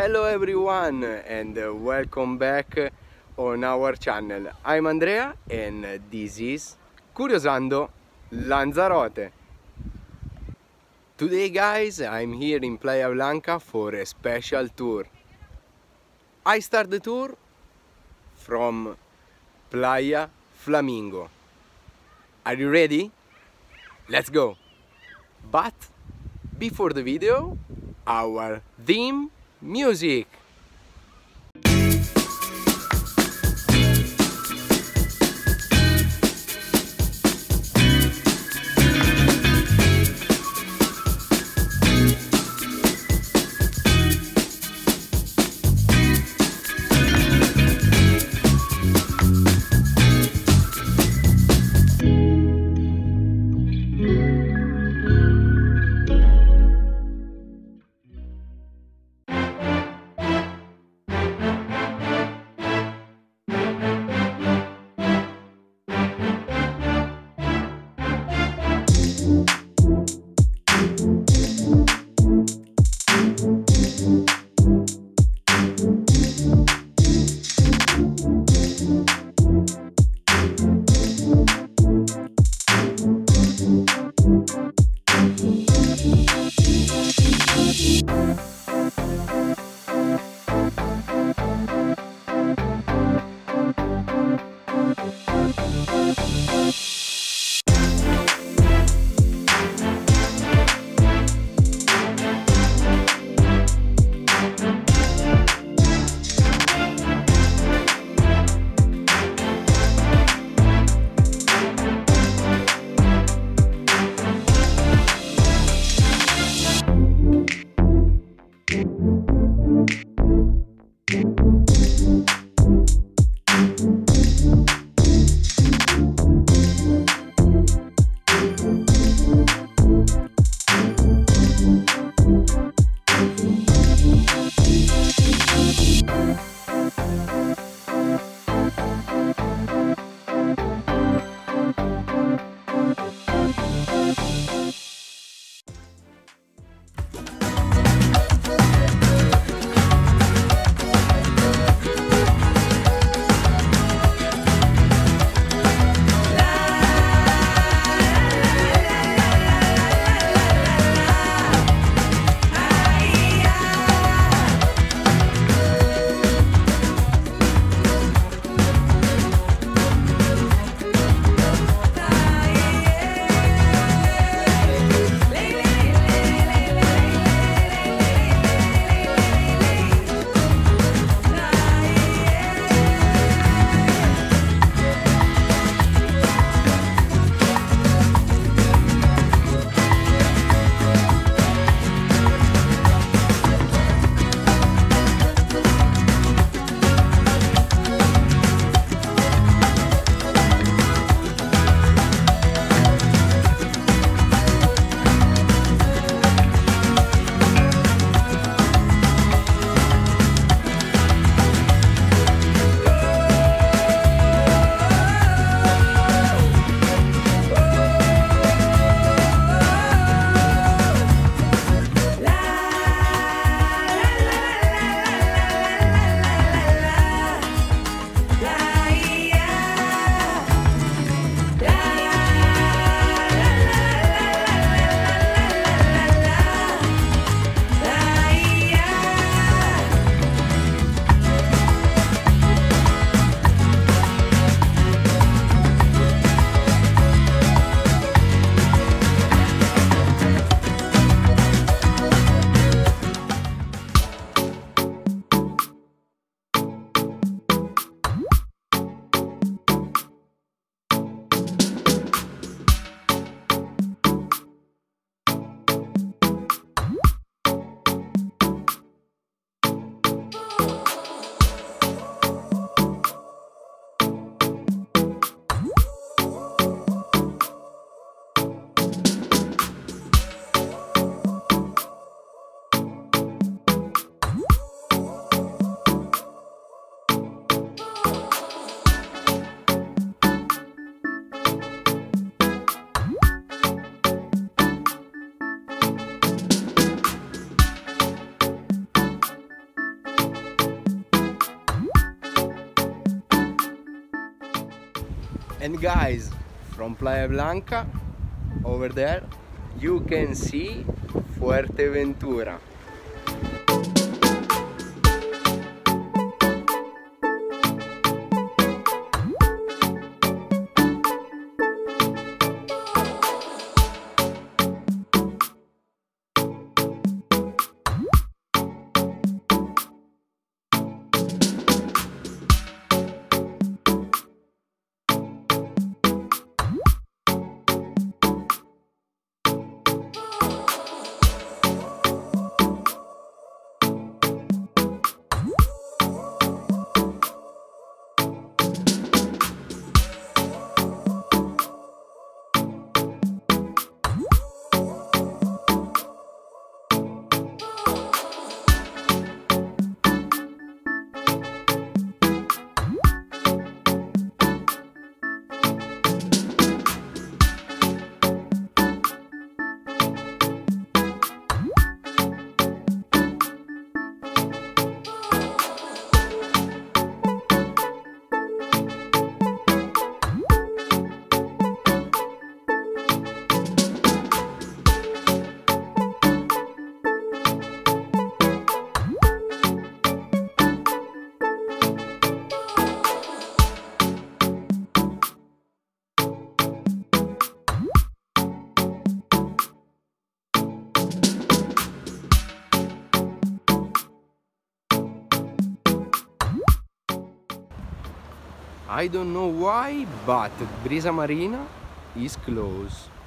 Hello everyone and welcome back on our channel. I'm Andrea and this is Curiosando Lanzarote. Today guys, I'm here in Playa Blanca for a special tour. I start the tour from Playa Flamingo. Are you ready? Let's go! But before the video, our theme music! And guys, from Playa Blanca over there you can see Fuerteventura. I don't know why, but Brisa Marina is closed.